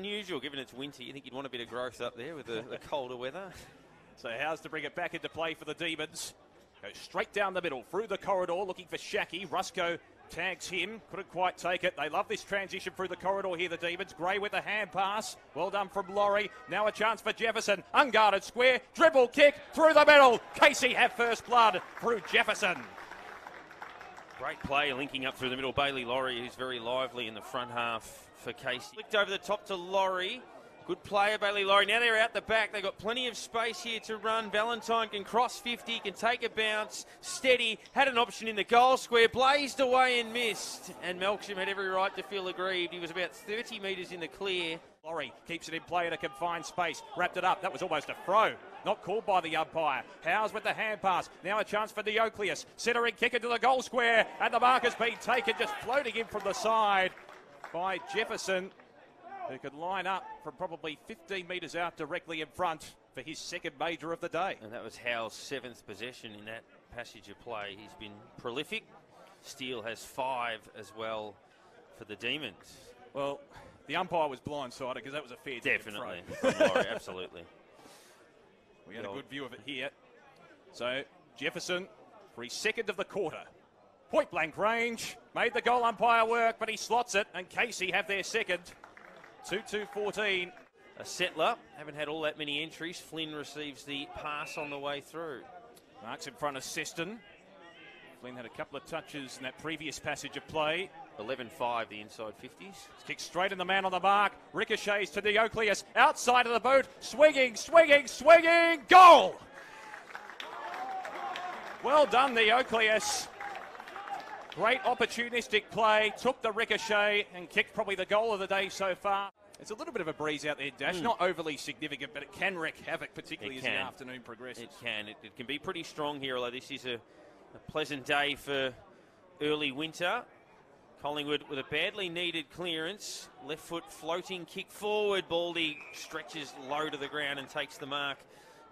Unusual, given it's winter. You think you'd want a bit of growth up there with the colder weather. So Howes to bring it back into play for the Demons. Goes straight down the middle, through the corridor, looking for Shacky. Rusco tags him, couldn't quite take it. They love this transition through the corridor here, the Demons. Gray with a hand pass, well done from Laurie. Now a chance for Jefferson, unguarded square, dribble kick, through the middle. Casey have first blood through Jefferson. Great play linking up through the middle. Bailey Laurie, who's very lively in the front half for Casey. Flicked over the top to Laurie. Good player, Bailey Laurie. Now they're out the back. They've got plenty of space here to run. Valentine can cross 50, can take a bounce. Steady, had an option in the goal square, blazed away and missed. And Melksham had every right to feel aggrieved. He was about 30 metres in the clear. Laurie keeps it in play in a confined space. Wrapped it up. That was almost a throw. Not called by the umpire. Howes with the hand pass. Now a chance for the Oakleyus. Centering kick into the goal square. And the mark has been taken, just floating in from the side by Jefferson, who could line up from probably 15 metres out directly in front for his second major of the day. And that was Howes' seventh possession in that passage of play. He's been prolific. Steele has 5 as well for the Demons. Well, the umpire was blindsided because that was a fair definitely. Sorry, absolutely. We had a good view of it here. So Jefferson, for his second of the quarter, point blank range, made the goal umpire work, but he slots it, and Casey have their second. 2-2-14. A settler. Haven't had all that many entries. Flynn receives the pass on the way through. Marks in front of Seston. Flynn had a couple of touches in that previous passage of play. 11-5, the inside 50s. Kick straight in the man on the mark. Ricochets to the Oakleyus. Outside of the boot. Swinging, swinging, swinging. Goal! Well done, the Oakleyus. Great opportunistic play, took the ricochet and kicked probably the goal of the day so far. It's a little bit of a breeze out there, Dash. Not overly significant, but it can wreak havoc, particularly as the afternoon progresses. It can. It can be pretty strong here, although this is a pleasant day for early winter. Collingwood with a badly needed clearance. Left foot floating kick forward. Baldy stretches low to the ground and takes the mark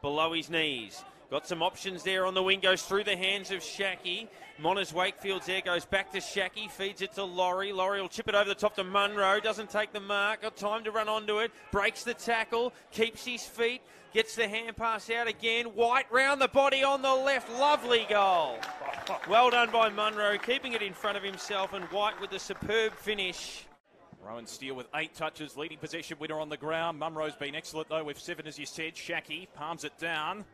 below his knees. Got some options there on the wing, goes through the hands of Shacky. Manaz Wakefield's there, goes back to Shacky, feeds it to Laurie. Laurie will chip it over the top to Munro, doesn't take the mark, got time to run onto it, breaks the tackle, keeps his feet, gets the hand pass out again. White round the body on the left, lovely goal. Well done by Munro, keeping it in front of himself, and White with a superb finish. Rowan Steele with 8 touches, leading possession winner on the ground. Munro's been excellent though with 7, as you said. Shacky palms it down.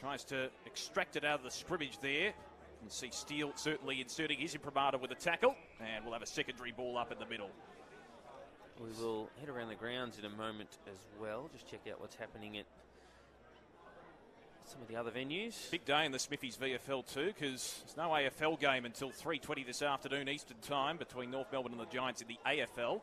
Tries to extract it out of the scrimmage there. You can see Steele certainly inserting his imprimatur with a tackle. And we'll have a secondary ball up in the middle. We will head around the grounds in a moment as well. Just check out what's happening at some of the other venues. Big day in the Smithies VFL too, because there's no AFL game until 3:20 this afternoon Eastern time between North Melbourne and the Giants in the AFL.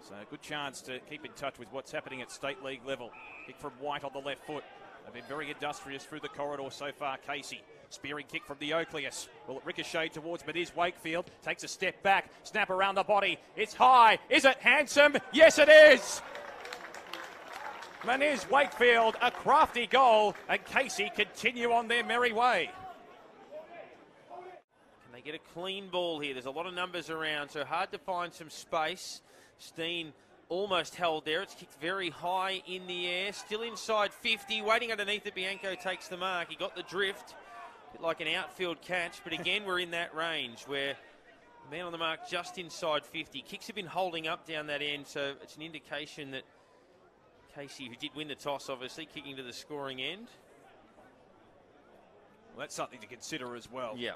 So a good chance to keep in touch with what's happening at state league level. Kick from White on the left foot. They've been very industrious through the corridor so far, Casey. Spearing kick from the Oakleyus. Will it ricochet towards Manaz Wakefield? Takes a step back. Snap around the body. It's high. Is it handsome? Yes, it is. Manaz Wakefield, a crafty goal, and Casey continue on their merry way. Can they get a clean ball here? There's a lot of numbers around, so hard to find some space. Steen almost held there. It's kicked very high in the air. Still inside 50. Waiting underneath it. Bianco takes the mark. He got the drift. A bit like an outfield catch. But again, we're in that range where the man on the mark just inside 50. Kicks have been holding up down that end. So it's an indication that Casey, who did win the toss, obviously, kicking to the scoring end. Well, that's something to consider as well. Yeah.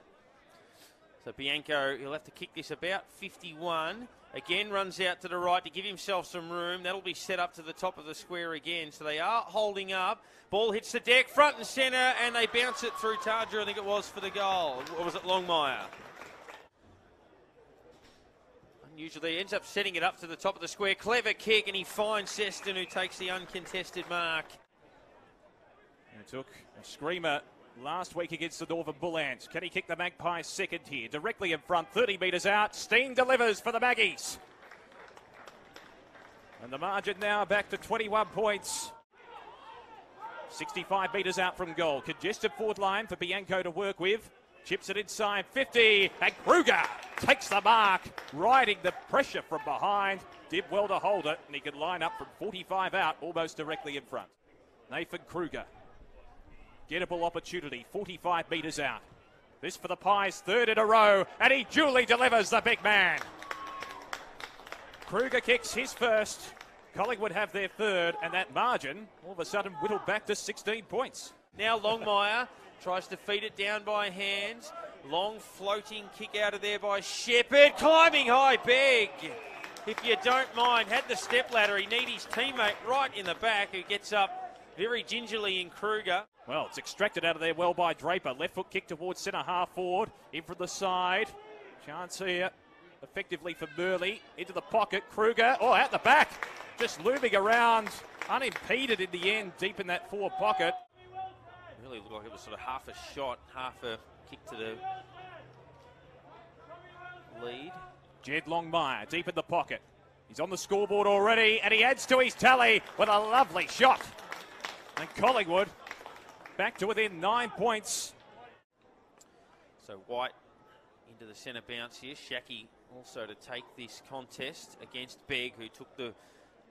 So Bianco, he'll have to kick this about 51. Again, runs out to the right to give himself some room. That'll be set up to the top of the square again. So they are holding up. Ball hits the deck, front and centre, and they bounce it through Targer, I think it was, for the goal. Or was it Longmire? Unusually ends up setting it up to the top of the square. Clever kick, and he finds Seston, who takes the uncontested mark. And it took a screamer last week against the Northern Bull Ants. Can he kick the Magpies second here? Directly in front, 30 metres out. Steen delivers for the Maggies. And the margin now back to 21 points. 65 metres out from goal. Congested forward line for Bianco to work with. Chips it inside, 50. And Kreuger takes the mark, riding the pressure from behind. did well to hold it, and he could line up from 45 out, almost directly in front. Nathan Kreuger. Gettable opportunity, 45 metres out. This for the Pies, third in a row, and he duly delivers, the big man. Kreuger kicks his first. Collingwood have their third, and that margin all of a sudden whittled back to 16 points. Now Longmire tries to feed it down by hands. Long floating kick out of there by Shepherd. Climbing high, Begg. If you don't mind, had the step ladder. He needs his teammate right in the back, who gets up very gingerly in Kreuger. Well, it's extracted out of there well by Draper. Left foot kick towards centre half forward. In from the side. Chance here, effectively for Murley. Into the pocket, Kreuger. Oh, out the back. Just looming around, unimpeded in the end, deep in that forward pocket. It really looked like it was sort of half a shot, half a kick to the lead. Jed Longmire deep in the pocket. He's on the scoreboard already, and he adds to his tally with a lovely shot. And Collingwood back to within 9 points. So White into the centre bounce here. Shacky also to take this contest against Begg, who took the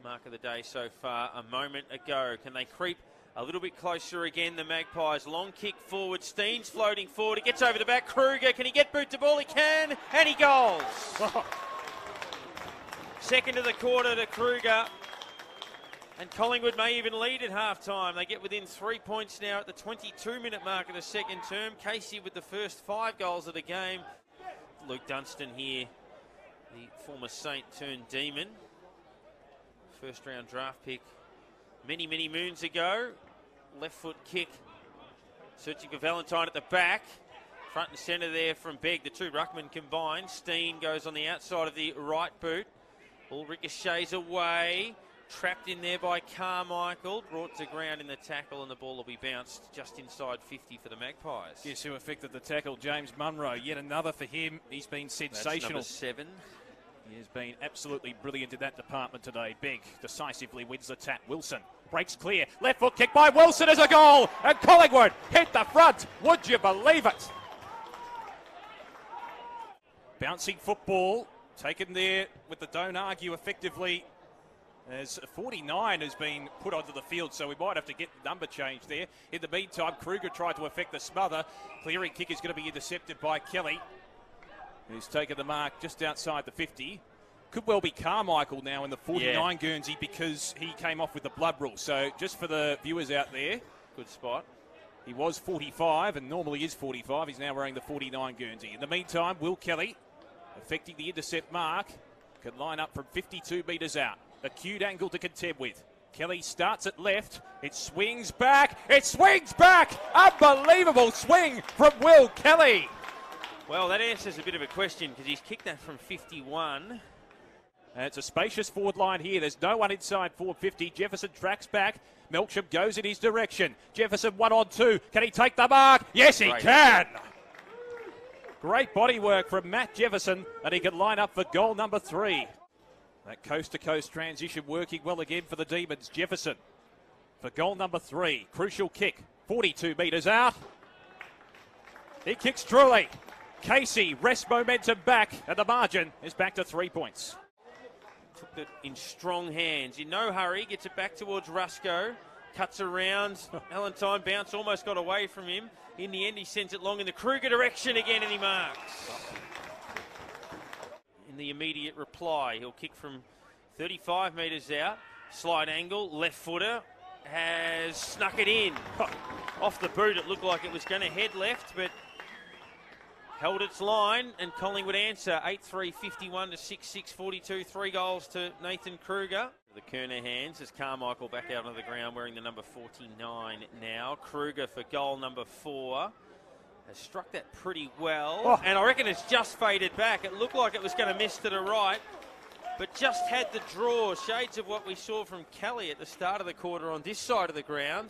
mark of the day so far a moment ago. Can they creep a little bit closer again, the Magpies? Long kick forward. Steen's floating forward. It gets over the back. Kreuger, can he get boot to ball? He can, and he goals. Oh. Second of the quarter to Kreuger. And Collingwood may even lead at half-time. They get within 3 points now at the 22-minute mark of the second term. Casey with the first 5 goals of the game. Luke Dunstan here, the former Saint turned Demon. First-round draft pick many, many moons ago. Left foot kick, searching for Valentine at the back. Front and centre there from Begg. The two ruckmen combined. Steen goes on the outside of the right boot. Ball ricochets away. Trapped in there by Carmichael. Brought to ground in the tackle, and the ball will be bounced just inside 50 for the Magpies. Guess who affected the tackle? James Munro. Yet another for him. He's been sensational. That's number 7. He has been absolutely brilliant in that department today. Begg decisively wins the tap. Wilson breaks clear. Left foot kick by Wilson as a goal. And Collingwood hit the front. Would you believe it? Bouncing football. Taken there with the don't argue effectively. As 49 has been put onto the field, so we might have to get the number change there. In the meantime, Kreuger tried to effect the smother. Clearing kick is going to be intercepted by Kelly. He's taken the mark just outside the 50. Could well be Carmichael now in the 49 Guernsey, because he came off with the blood rule. So just for the viewers out there, good spot. He was 45 and normally is 45. He's now wearing the 49 Guernsey. In the meantime, Will Kelly, affecting the intercept mark, can line up from 52 metres out. Acute angle to contend with. Kelly starts at left. It swings back. It swings back! Unbelievable swing from Will Kelly. Well, that answers a bit of a question, because he's kicked that from 51. And it's a spacious forward line here. There's no one inside 450. Jefferson tracks back. Melksham goes in his direction. Jefferson 1 on 2. Can he take the mark? Yes, he can. Great body work from Matt Jefferson, and he can line up for goal number 3. That coast-to-coast transition working well again for the Demons. Jefferson for goal number 3. Crucial kick. 42 metres out. He kicks truly. Casey rests momentum back, and the margin is back to 3 points. Took it in strong hands. In no hurry, gets it back towards Rusco. Cuts around. Valentine bounce almost got away from him. In the end, he sends it long in the Kreuger direction again, and he marks. In the immediate reply, he'll kick from 35 metres out. Slight angle, left footer. Has snuck it in. Off the boot, it looked like it was going to head left, but held its line, and Collingwood answer. 8-3, 51 to 6-6, 42. 3 goals to Nathan Kreuger. The Kerner hands as Carmichael back out on the ground wearing the number 49 now. Kreuger for goal number 4. Has struck that pretty well. Oh. And I reckon it's just faded back. It looked like it was going to miss to the right, but just had the draw. Shades of what we saw from Kelly at the start of the quarter on this side of the ground.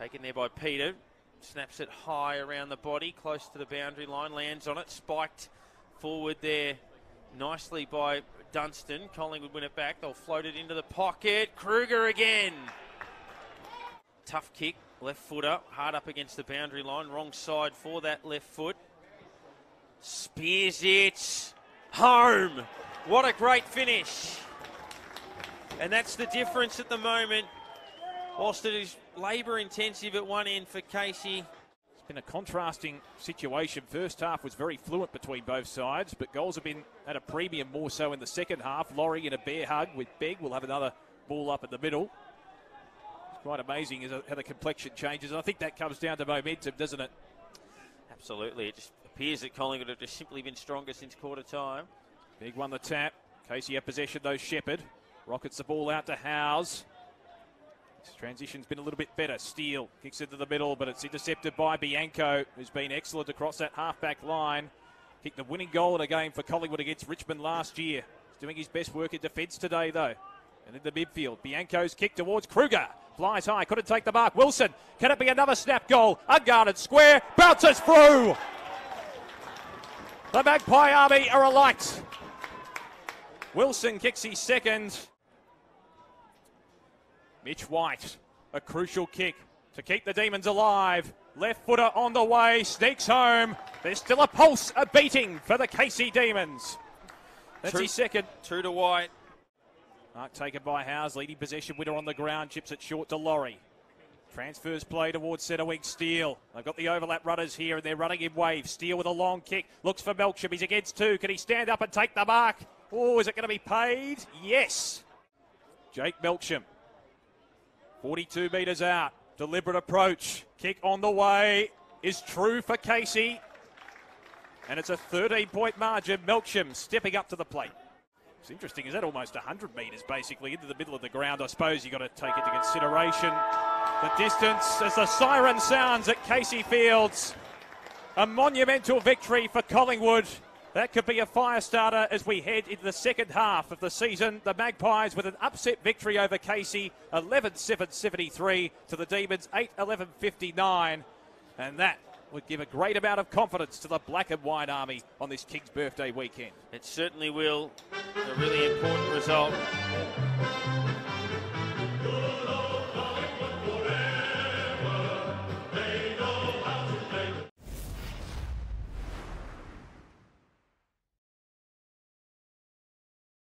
Taken there by Peter. Snaps it high around the body, close to the boundary line, lands on it, spiked forward there nicely by Dunstan. Collingwood win it back, they'll float it into the pocket. Kreuger again. Tough kick, left footer, hard up against the boundary line, wrong side for that left foot. Spears it home. What a great finish. And that's the difference at the moment. Whilst it is labour intensive at one end for Casey. It's been a contrasting situation. First half was very fluent between both sides, but goals have been at a premium more so in the second half. Laurie in a bear hug with Begg. We'll have another ball up in the middle. It's quite amazing how the complexion changes. And I think that comes down to momentum, doesn't it? Absolutely. It just appears that Collingwood have just simply been stronger since quarter time. Begg won the tap. Casey had possession though, Shepherd. Rockets the ball out to Howes. This transition's been a little bit better. Steele kicks into the middle, but it's intercepted by Bianco, who's been excellent across that half-back line. Kicked the winning goal in a game for Collingwood against Richmond last year. He's doing his best work in defence today, though. And in the midfield, Bianco's kick towards Kreuger. Flies high, couldn't take the mark. Wilson, can it be another snap goal? Unguarded square, bounces through! The Magpie Army are alight. Wilson kicks his second. Mitch White, a crucial kick to keep the Demons alive. Left footer on the way, sneaks home. There's still a pulse, a beating for the Casey Demons. That's his second. Two to White. Mark taken by Howes, leading possession winner on the ground, chips it short to Laurie. Transfers play towards centre wing, Steele. They've got the overlap runners here, and they're running in waves. Steele with a long kick, looks for Melksham. He's against two. Can he stand up and take the mark? Oh, is it going to be paid? Yes. Jake Melksham, 42 metres out. Deliberate approach. Kick on the way is true for Casey. And it's a 13-point margin. Melksham stepping up to the plate. It's interesting, is that almost 100 metres basically into the middle of the ground? I suppose you've got to take into consideration the distance as the siren sounds at Casey Fields. A monumental victory for Collingwood. That could be a fire starter as we head into the second half of the season. The Magpies with an upset victory over Casey, 11-7-73 to the Demons, 8-11-59. And that would give a great amount of confidence to the Black and White Army on this King's Birthday weekend. It certainly will. A really important result.